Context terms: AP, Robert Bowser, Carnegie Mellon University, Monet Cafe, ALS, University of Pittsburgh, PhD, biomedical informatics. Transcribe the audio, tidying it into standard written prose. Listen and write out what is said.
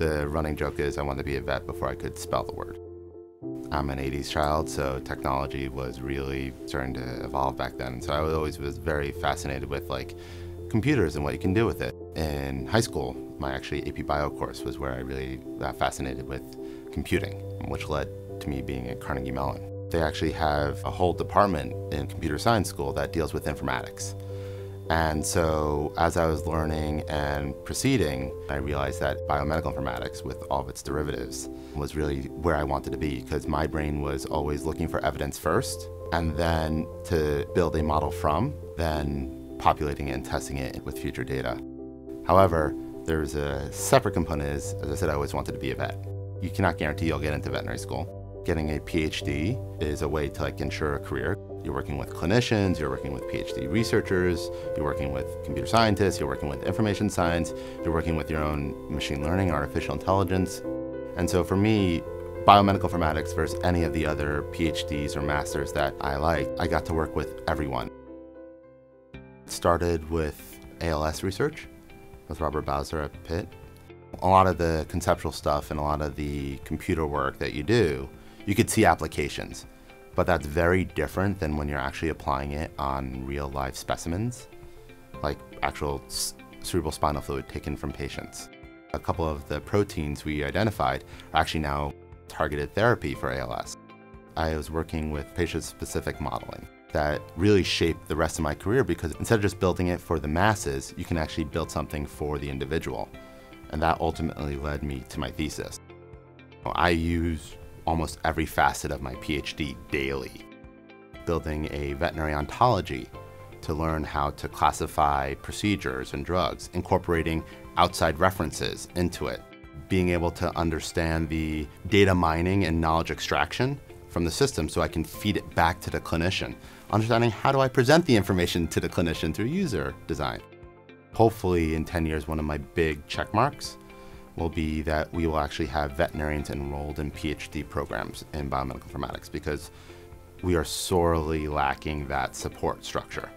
The running joke is I wanted to be a vet before I could spell the word. I'm an 80s child, so technology was really starting to evolve back then. So I always was very fascinated with like computers and what you can do with it. In high school, my actually AP Bio course was where I really got fascinated with computing, which led to me being at Carnegie Mellon. They actually have a whole department in computer science school that deals with informatics. And so as I was learning and proceeding, I realized that biomedical informatics, with all of its derivatives, was really where I wanted to be, because my brain was always looking for evidence first, and then to build a model from, then populating it and testing it with future data. However, there's a separate component is, as I said, I always wanted to be a vet. You cannot guarantee you'll get into veterinary school. Getting a PhD is a way to like ensure a career. You're working with clinicians, you're working with PhD researchers, you're working with computer scientists, you're working with information science, you're working with your own machine learning, artificial intelligence. And so for me, biomedical informatics versus any of the other PhDs or masters that I liked, I got to work with everyone. It started with ALS research with Robert Bowser at Pitt. A lot of the conceptual stuff and a lot of the computer work that you do, you could see applications. But that's very different than when you're actually applying it on real live specimens, like actual cerebral spinal fluid taken from patients. A couple of the proteins we identified are actually now targeted therapy for ALS. I was working with patient-specific modeling that really shaped the rest of my career, because instead of just building it for the masses, you can actually build something for the individual. And that ultimately led me to my thesis. I use almost every facet of my PhD daily. Building a veterinary ontology to learn how to classify procedures and drugs, incorporating outside references into it, being able to understand the data mining and knowledge extraction from the system so I can feed it back to the clinician, understanding how do I present the information to the clinician through user design. Hopefully in 10 years, one of my big check marks will be that we will actually have veterinarians enrolled in PhD programs in biomedical informatics, because we are sorely lacking that support structure.